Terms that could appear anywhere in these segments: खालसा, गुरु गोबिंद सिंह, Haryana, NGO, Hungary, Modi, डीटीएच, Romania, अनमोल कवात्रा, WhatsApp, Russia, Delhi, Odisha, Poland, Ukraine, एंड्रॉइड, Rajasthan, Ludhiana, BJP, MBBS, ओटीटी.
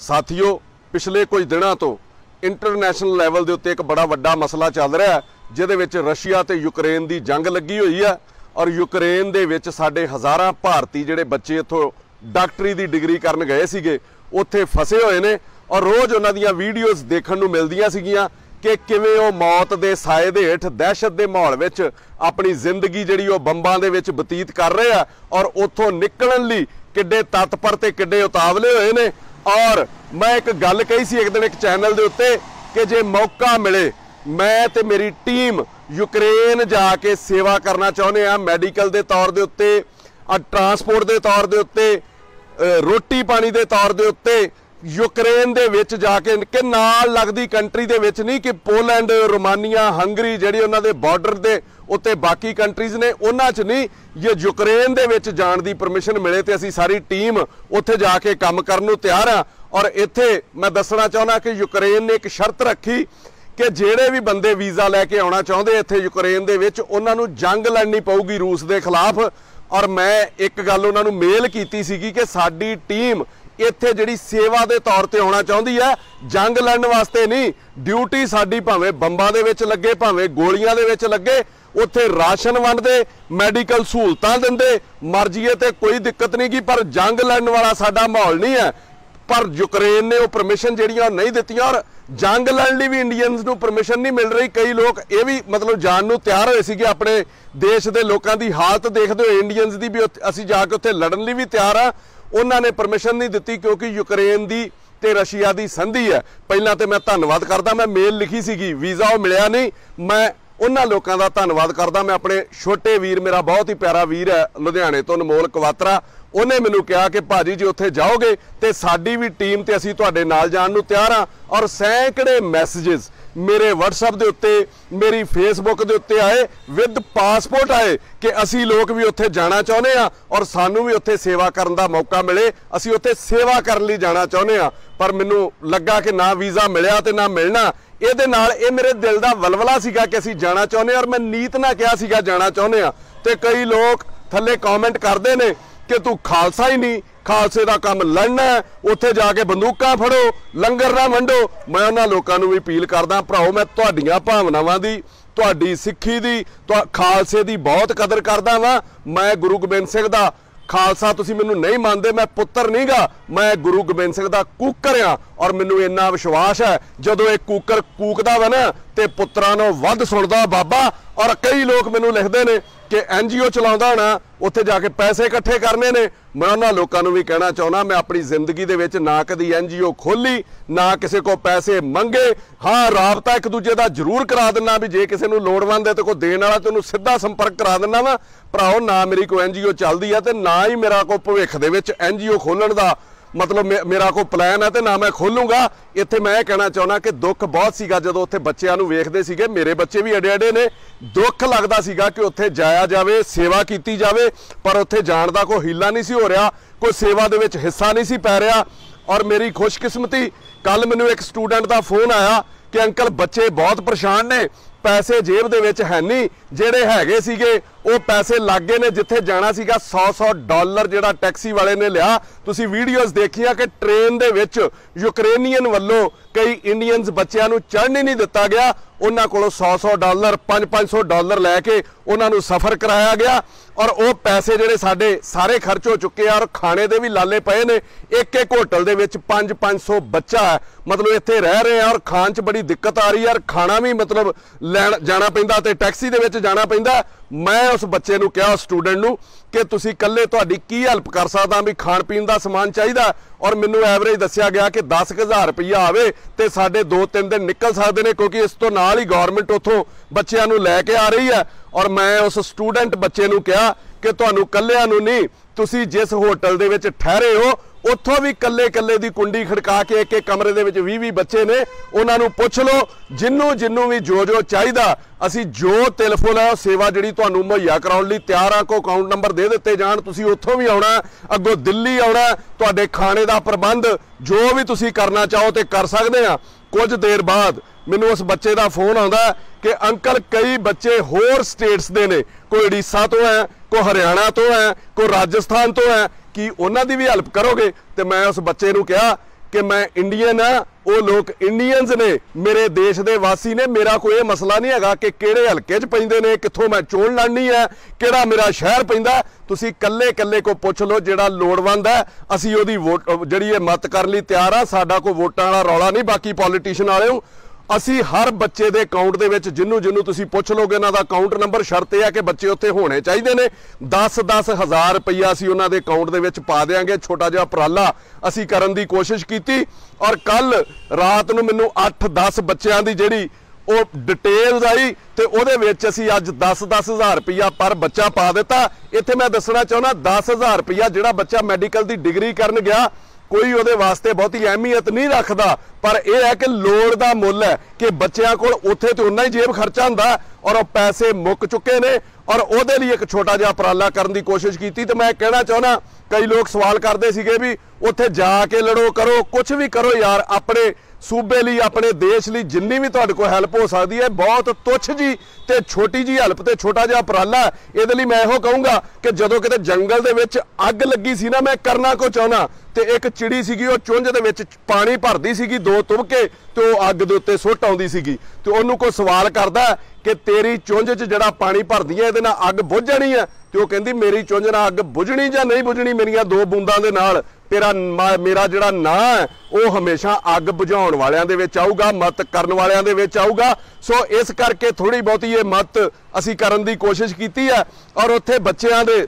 साथियों, पिछले कुछ दिनों तो इंटरनेशनल लैवल के उत्ते एक बड़ा वड्डा मसला चल रहा है जिहदे विच रशिया ते यूक्रेन की जंग लगी हुई है और यूक्रेन दे विच साढ़े हज़ारां भारती जिहड़े बच्चे इत्थों डॉक्टरी की डिग्री करन गए सीगे उत्थे फसे हुए ने और रोज़ उन्हां दीयां वीडियोज़ देखण नूं मिलदियां सीगियां कि किवें ओह मौत दे साए दे हेठ दहशत दे माहौल विच अपनी जिंदगी जिहड़ी ओह बंबां दे विच बतीत कर रहे आ और उत्थों निकलण लई किड्डे तत्पर ते किड्डे उतावले होए ने। और मैं एक गल कही सी एक दिन एक चैनल के उत्ते कि जे मौका मिले मैं ते मेरी टीम यूक्रेन जाके सेवा करना चाहुंदे आ, मैडिकल के तौर के उत्ते, ट्रांसपोर्ट के तौर के उत्ते, रोटी पानी के तौर के उत्ते यूक्रेन दे विच जाके कि नाल लगदी कंट्री दे विच नहीं कि पोलैंड, रोमानिया, हंगरी जिहड़ी उन्हां दे बॉर्डर दे उत्ते बाकी कंट्रीज़ ने उन्हां च नहीं, ये यूक्रेन दे विच जाण दी परमिशन मिले तो असीं सारी टीम उत्थे जाके काम करन नूं तैयार आ। और इत्थे मैं दसना चाहुंदा कि यूक्रेन ने एक शर्त रखी कि जिहड़े भी बंदे वीज़ा लैके आउणा चाहुंदे इत्थे यूक्रेन दे विच उन्हां नूं जंग लड़नी पऊगी रूस दे खिलाफ। और मैं एक गल उन्हां नूं मेल कीती सीगी कि साडी टीम ਇੱਥੇ ਜਿਹੜੀ सेवा के तौर पर आना चाहती है, जंग लड़न वास्ते नहीं। ड्यूटी साड़ी भावें बंबां दे विच लगे, भावें गोलियां दे विच लगे, उत्थे राशन वंडदे, मैडिकल सहूलतां दिंदे, मर्जीए ते कोई दिक्कत नहीं की, पर जंग लड़न वाला साडा माहौल नहीं है। पर यूक्रेन ने वो परमिशन जिहड़ियां नहीं दित्तियां और जंग लड़न लई भी इंडियनस नूं परमिशन नहीं मिल रही। कई लोग ये भी मतलब जान नूं तैयार होए सीगे, अपने देश के लोगों की हालत देखते हुए इंडियनस की भी असीं जाके उत्थे लड़न लई भी तैयार हाँ, उन्होंने परमिशन नहीं दी क्योंकि यूक्रेन की तो रशिया की संधि है। पहला तो मैं धन्नवाद करदा, मैं मेल लिखी सी, वीज़ा वो मिलया नहीं, मैं उन्होंने लोगों का धन्नवाद करदा। मैं अपने छोटे वीर, मेरा बहुत ही प्यारा वीर है लुधियाने तो अनमोल कवात्रा, उन्हें मैनू कहा कि भाजी जी उत्थे जाओगे तो साड़ी भी टीम तो असीं तुहाडे नाल जाण नूं तैयार हाँ। और सैकड़े मैसेजिज मेरे व्हाट्सएप के उत्ते, मेरी फेसबुक के उत्ते आए, विद पासपोर्ट आए कि असी लोग भी उत्थे जाना चाहुंदे आ और सानू भी उत्थे सेवा करन दा मौका मिले, असी उत्थे सेवा करन लई जाना चाहुंदे आ। पर मैनू लगा कि ना वीज़ा मिलिया ते ना मिलना, इहदे नाल इह मेरे दिल दा वलवला सीगा कि असी जाना चाहुंदे और मैं नीत ना किहा सीगा जाना चाहुंदे आ। ते कई लोग थल्ले कमेंट करदे ने कि तू खालसा ही नहीं, खालसे का काम लड़ना है, उत्थे जाके बंदूकां फड़ो, लंगर ना वंडो। मैं उन्हां लोकां नूं भी अपील करदा, भराओ मैं तुहाडीआं भावनावां दी, तुहाडी सिੱਖੀ दी, खालसे दी बहुत कदर करदा वां। मैं गुरु गोबिंद सिंह दा खालसा तुसीं मैनूं नहीं मानदे, मैं पुत्तर नहीं गा, मैं गुरु गोबिंद सिंह दा कूकर आ और मैनूं इन्ना विश्वास है जदों इह कूकर कूकदा वा ना ते पुत्तरां नूं वध सुणदा बाबा। और कई लोग मैनूं लिखदे ने कि NGO चलाउंदा होना, उत्थे जाके पैसे इकट्ठे करने ने। मैं उन्हां लोकां नूं भी कहना चाहुंदा, मैं अपनी जिंदगी दे विच ना कदी NGO खोली, ना किसी को पैसे मंगे। हाँ, राबता एक दूजे का जरूर करा दिंदा भी जे किसी नूं लोड़वंद है तो कोई देण वाला तो उन्हूं सीधा संपर्क करा दिंदा वा। भराओ ना मेरी कोई NGO चलदी है तो ना ही मेरा कोई भविष्य दे विच NGO खोलण का मतलब मेरा कोई प्लैन है तो ना मैं खोलूँगा। इत्थे मैं कहना चाहुंदा कि दुख बहुत सीगा जदों उत्थे बच्चों नूं वेखदे सीगे, मेरे बच्चे भी अड़े अड़े ने, दुख लगदा सीगा कि उत्थे जाया जावे, सेवा कीती जावे, पर उत्थे जाण दा कोई हीला नहीं सी हो रहा, कोई सेवा दे विच हिस्सा नहीं सी पै रहा। और मेरी खुशकिस्मती कल मैनूं एक स्टूडेंट का फोन आया कि अंकल बच्चे बहुत परेशान ने, पैसे जेब दे विच है नहीं, जिहड़े हैगे सीगे वो पैसे लग गए ने, जिथे जाना सीगा $100 जिहड़ा टैक्सी वाले ने लिया। तुसीं वीडियोज़ देखिया कि ट्रेन दे विच यूक्रेनियन वल्लों कई इंडियनस बच्चों नूं चढ़न ही नहीं दिता गया, उन्हां कोलों $100 $500 लैके उन्हां नूं सफ़र कराया गया। और वो पैसे जिहड़े साडे सारे खर्च हो चुके हैं और खाने दे भी लाले पए ने, एक एक होटल दे विच 500 बच्चा है, मतलब इत्थे रह रहे हैं और खाण 'च बड़ी दिक्कत आ रही है और खाना भी मतलब लैण जाना पैंदा ते टैक्सी दे विच जाना पैंदा। मैं उस बच्चे नूं कहा, स्टूडेंट नूं, कि तुसीं कल्ले तुहाडी की हेल्प कर सकदा, भी खाण पीण दा समान चाहीदा। और मैनूं एवरेज दस्सिया गया कि 10,000 रुपया आवे तो साढ़े 2-3 दिन निकल सकते हैं, क्योंकि इस तो नाल ही गौरमेंट उत्थों बच्चों नूं लैके आ रही है। और मैं उस स्टूडेंट बच्चे नूं कहा कि तुहानूं कल्लिआं नूं नहीं, तुसीं जिस होटल दे विच ठहरे हो उत्थों भी कल्ले कल्ले दी कुंडी खड़का के एक एक कमरे दे विच 20-20 बच्चे ने, उन्हां नूं पुछ लो, जिन्नू जिन्नू भी जो जो चाहीदा असीं जो टेलीफोन है सेवा जिहड़ी तुहानूं मुहैया कराउण लई तैयार आ। को अकाउंट नंबर दे दित्ते जाण, तुसीं उत्थों भी आउणा, अग्गों दिल्ली आउणा, तुहाडे खाणे दा प्रबंध जो भी तुसीं करना चाहो ते कर सकदे आ। कुछ देर बाद मैनूं उस बच्चे का फोन आउंदा कि अंकल कई बच्चे होर स्टेट्स दे ने, कोई उड़ीसा तो है, कोई हरियाणा तो है, कोई राजस्थान तो है, कि उन्हां दी भी हेल्प करोगे। तो मैं उस बच्चे नूं कहा कि मैं इंडियन हाँ, वो लोग इंडियंस ने, मेरे देश के वासी ने, मेरा कोई मसला नहीं है कि किहड़े हलके च पैंदे ने, कित्थों मैं चोण लड़नी है, किहड़ा मेरा शहर पैंदा। तुसीं कल्ले कल्ले को पुछ लो जिहड़ा लोड़वंद है, असीं ओहदी वोट जिहड़ी है मत करन लई तैयार आ। साडा कोई वोटां वाला रौला नहीं, बाकी पॉलीटिशियन वाले हो। असीं हर बच्चे के अकाउंट के विच जिन्हों जिन्हों तुसीं पुछ लोगे उन्हां दा अकाउंट नंबर, शर्त यह है कि बच्चे उत्थे होने चाहिए ने। 10-10 हज़ार रुपया असीं उन्हां दे अकाउंट दे विच पा देंगे। छोटा जिहा उपराला असीं करन दी कोशिश कीती और कल रात नूं मैनूं 8-10 बच्चों की जिहड़ी वो डिटेल्स आई तो वो असीं अज 10-10 हज़ार रुपया पर बच्चा पा दिता। इत्थे मैं दसना चाहुंदा 10 हज़ार रुपया जिहड़ा बच्चा मैडिकल की डिग्री करन गया कोई उहदे वास्ते बहुती अहमियत नहीं रखता, पर यह है कि लोड़ का मुल है कि बच्चों को उत्थे तो उन्ना ही जेब खर्चा हुंदा और वह पैसे मुक चुके ने और उहदे लिए एक छोटा जिहा उपराला करन दी कोशिश कीती। तो मैं कहना चाहना, कई लोग सवाल करते सीगे भी उत्थे जाके लड़ो, करो कुछ भी करो यार, अपने सूबे लिए अपने देश लिए जिन्नी भी तुहाडे कोल हैल्प हो सकती है। बहुत तुच्छ जी तो छोटी जी हैल्प तो छोटा जिहा उपराला। इहदे लई मैं इहो कहूँगा कि जदों किते जंगल दे विच अग लगी सी ना, मैं करना को चाहना तो एक चिड़ी सीगी वो चुंझ दे विच पानी भरदी सीगी, 2 तुबके तो अग दे उत्ते सुट आउंदी सीगी। तो उहनूं कोई सवाल करदा कि तेरी चुंझ च जिहड़ा पानी भरदी है इहदे नाल अग बुझ जाणी है, तो कहती मेरी चुंझ नाल अग बुझनी जां नहीं बुझनी, मेरिया 2 बूंदा दे नाल तेरा मेरा जिहड़ा नां है वो हमेशा अग बुझाउण वालियां दे विच आऊगा, मत करन वालियां दे विच आऊगा। सो इस करके थोड़ी बहुती ये मत असीं करन दी कोशिश कीती है। और उत्थे बच्चों के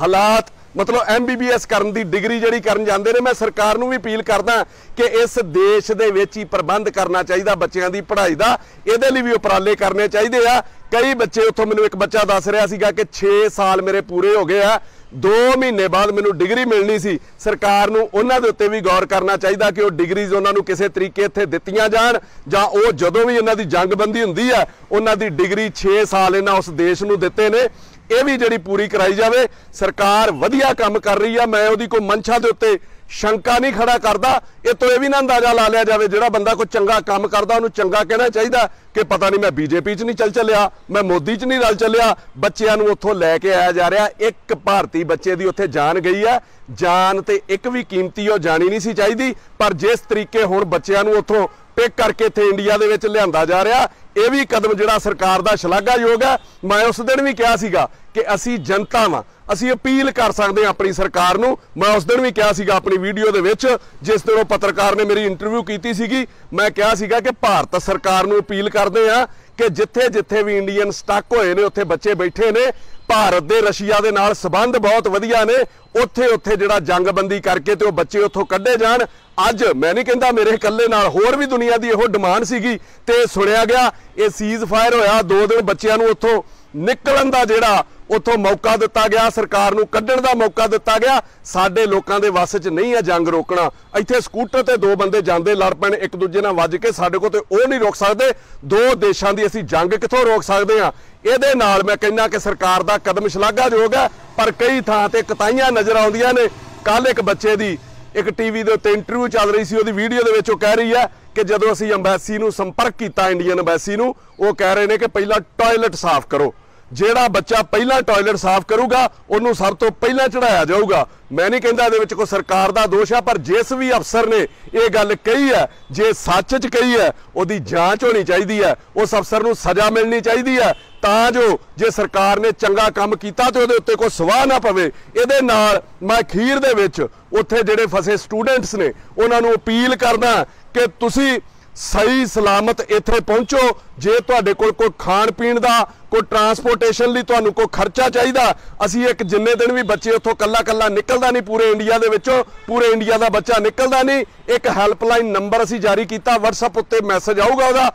हालात मतलब MBBS करन दी डिग्री जिहड़ी करन जांदे ने, मैं सरकार नूं भी अपील करदा कि इस देश दे विच ही प्रबंध करना चाहिए बच्चों की पढ़ाई का। इहदे लई भी उपराले करने चाहिए आ। कई बच्चे उत्थों, मैनूं एक बच्चा दस रहा सीगा कि 6 साल मेरे पूरे हो गए आ, 2 महीने बाद मैनूं डिग्री मिलनी सी। सरकार नूं उन्हां दे उत्ते भी गौर करना चाहिए कि वो डिग्रीज उन्हां नूं किसे तरीके इत्थे दित्तियां जाण, जां वो जदों भी इन्हां दी जंगबंदी हुंदी है उन्हां दी डिग्री 6 साल इन्हां उस देश नूं दित्ते ने, ये भी जिहड़ी पूरी कराई जावे। सरकार वधिया काम कर रही है, मैं उहदी कोई मंशा दे उत्ते शंका नहीं खड़ा करता। इतों यह भी ना अंदाजा ला लिया जाए, जिहड़ा बंदा कोई चंगा काम करता उन्होंने चंगा कहना चाहिए कि पता नहीं मैं BJP च नहीं चलिया, मैं मोदी च नहीं चलिया। बच्चों को उत्थों लैके आया जा रहा, 1 भारती बच्चे की उत्थे जान गई है, जान तो एक भी कीमती और जानी नहीं सी चाहिए, पर जिस तरीके हुण बच्चों को उत्थों पिक करके इत्थे इंडिया दे विच लिआंदा जा रहा, यह भी कदम जिहड़ा सरकार दा शलाघायोग है। मैं उस दिन भी कहा सीगा कि असी जनता वां, असी अपील कर सकते हैं अपनी सरकार नूं। मैं उस दिन भी कहा सीगा अपनी वीडियो दे विच, जिस दिन वो पत्रकार ने मेरी इंटरव्यू कीती सीगी, मैं कहा सीगा कि भारत सरकार नूं अपील करते हैं कि जिथे जिथे भी इंडियन स्टक होए ने उत्थे बच्चे बैठे ने, भारत दे रशिया दे नाल संबंध बहुत वधिया ने, उत्थे उत्थे जिहड़ा जंगबंदी करके तो बच्चे उत्थों कढे जाण। अज मैं नहीं कहता मेरे इकल्ले नाल, होर भी दुनिया की इहो डिमांड सीगी ते सुनिया गया। ये सीज फायर होया, 2 दिन बच्चों को उत्थों निकलन का जिहड़ा उत्थों मौका दिता गया, सरकार नूं कड्ढण का मौका दिता गया। साडे लोकां दे वस च नहीं है जंग रोकना। इत्थे स्कूटर ते 2 बंदे जांदे लड़ पैण एक दूजे नाल वज के, साडे कोल ते ओह नहीं रोक सकदे। 2 देशां दी असीं जंग कित्थों रोक सकदे हां। इहदे नाल मैं कहना कि सरकार दा कदम शलाघायोग है, पर कई थां ते कताइयां नज़र आउंदियां ने। कल एक बच्चे दी एक टीवी दे उत्ते इंटरव्यू चल रही सी, ओहदी वीडियो दे विच ओह कह रही है कि जदों असीं एम्बैसी नूं संपर्क कीता, इंडियन एम्बैसी नूं, ओह कह रहे ने कि पहिला टॉयलेट साफ करो, जिहड़ा बच्चा पहला टॉयलेट साफ करूगा उन्होंने सब तो पहला चढ़ाया जाऊगा। मैं नहीं कहता इहदे विच कोई सरकार दा दोष है, पर जिस भी अफसर ने यह गल कही है, जे सच च कही है, उसकी जांच होनी चाहिए है, उस अफसर को सज़ा मिलनी चाहिए है, तां जो जे सरकार ने चंगा काम किया तो उसदे उत्ते कोई सवाह ना पवे। इहदे नाल मैं अखीर दे विच उत्थे जिहड़े फसे स्टूडेंट्स ने उन्होंने अपील करदा कि तुसीं सही सलामत इत्थे पहुँचो। जे तुहाडे कोल कोई खाण पीण का, कोई ट्रांसपोर्टेशन लई तुहानूं कोई खर्चा चाहिदा, असीं एक जिन्ने दिन भी बच्चे उत्थों कल्ला कल्ला निकलदा नहीं, पूरे इंडिया दे विचों पूरे इंडिया दा बच्चा निकलदा नहीं। एक हैल्पलाइन नंबर असीं जारी कीता, WhatsApp उत्ते मैसेज आऊगा उहदा,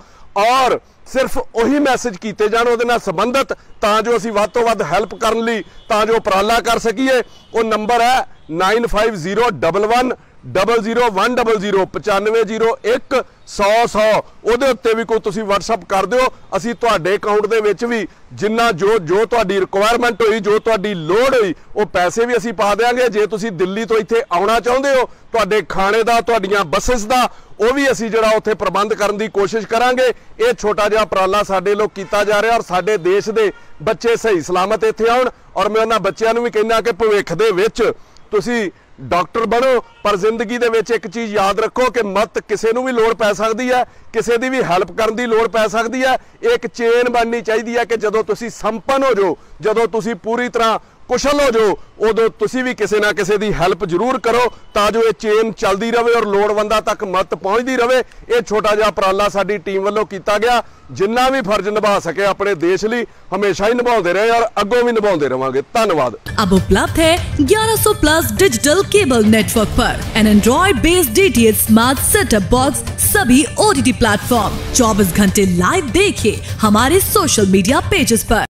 और सिर्फ उही मैसेज कीते जाण उहदे नाल संबंधित, तां जो असीं वध तों वध हैल्प करन लई तां जो उपराला कर सकीए। उह नंबर है 950111009501 100 100। उहदे उत्ते भी कोई तुसीं WhatsApp कर दिओ, असीं तुहाडे अकाउंट दे विच भी जिन्ना जो तुहाडी रिक्वायरमेंट होई, जो तुहाडी लोड़ होई, वो पैसे भी असीं पा देंगे। जे तुसीं दिल्ली तो इत्थे आउणा चाहुंदे हो, तुहाडे खाणे दा, तुहाडीआं बसिस दा, वो भी असीं जिहड़ा उत्थे प्रबंध करन दी कोशिश करांगे। ये छोटा जिहा उपराला साडे लोक कीता जा रिहा, और साडे देश दे बच्चे सही सलामत इत्थे आउण। और मैं उन्हां बच्चिਆਂ नूं भी कहना कि भविख दे विच तुसीं डॉक्टर बनो, पर जिंदगी दे विच एक चीज़ याद रखो कि मत किसी नूं भी लोड़ पै सकदी है, किसी की भी हैल्प करन दी लोड़ पै सकदी है। एक चेन बननी चाहिए है कि जदों तुसीं संपन्न हो जाओ, जदों तुसीं पूरी तरह कुशल हो जाओ, उदों तुसीं भी किसी ना किसी की हैल्प जरूर करो ताजो ये चेन चलती रहे और लोड़वंदा तक मत पहुँचती रहे। ये छोटा जिहा उपराला साडी टीम वल्लों किया गया, जिन्ना भी फर्ज निभा सके अपने देश लई हमेशा ही निभाते रहे और अगों भी निभाते रहेंगे। धन्यवाद। अब उपलब्ध है 1100 प्लस डिजिटल केबल नेटवर्क पर an एंड्रॉइड based डीटीएच smart setup box, सभी ओटीटी प्लेटफॉर्म। 24 घंटे लाइव देखिए हमारे सोशल मीडिया पेजेस पर।